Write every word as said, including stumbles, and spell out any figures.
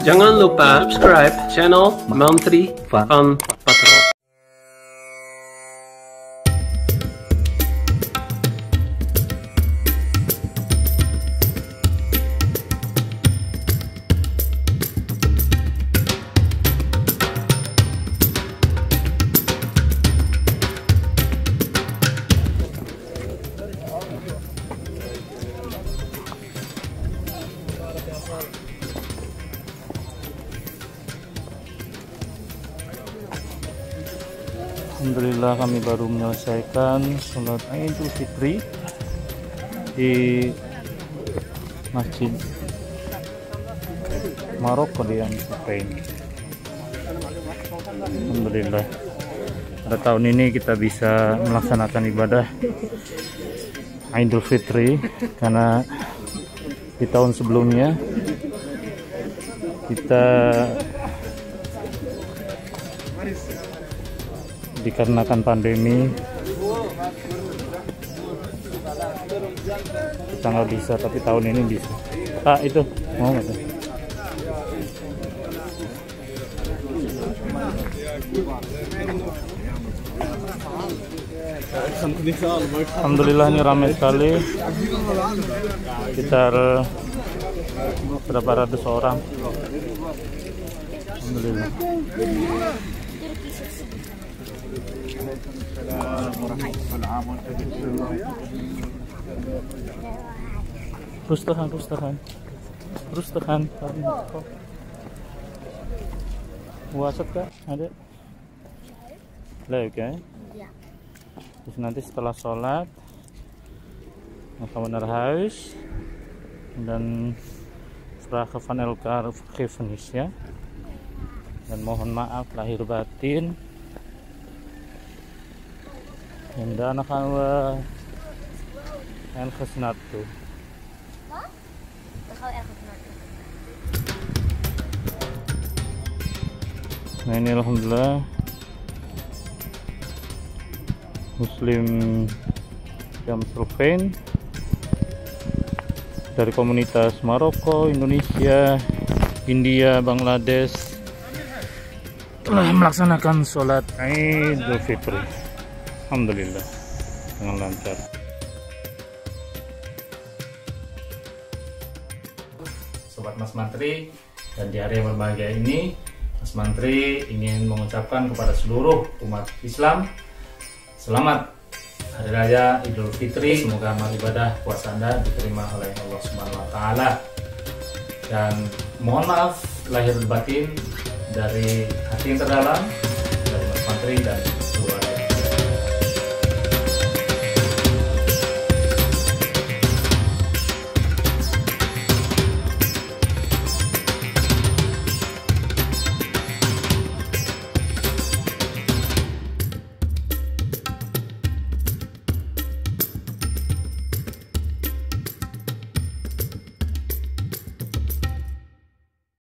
Jangan lupa subscribe channel Mantri Van Patrol. Alhamdulillah kami baru menyelesaikan sholat Idul Fitri di Masjid Maroko di Amsterdam. Alhamdulillah pada tahun ini kita bisa melaksanakan ibadah Idul Fitri, karena di tahun sebelumnya kita dikarenakan pandemi kita nggak bisa, tapi tahun ini bisa. Ah itu mau nggak tuh? Alhamdulillah ini ramai sekali, sekitar berapa ratus orang. Alhamdulillah. Terus tahan, terus tahan, terus tahan. WhatsApp kah ada? Lah oke. Terus nanti setelah sholat, maka benar haus dan setelah kafan elkar finish ya. Dan mohon maaf lahir batin. Indah anak awal, yang kesnat tuh. Nah ini alhamdulillah Muslim yang Amsterdam dari komunitas Maroko, Indonesia, India, Bangladesh telah melaksanakan sholat Idul Fitri. Alhamdulillah dengan lancar. Sobat Mas Mantri, dan di hari yang berbahagia ini Mas Mantri ingin mengucapkan kepada seluruh umat Islam selamat Hari Raya Idul Fitri. Semoga amal ibadah puasa Anda diterima oleh Allah Subhanahu wa taala. Dan mohon maaf lahir dan batin dari hati yang terdalam dari Mas Mantri dan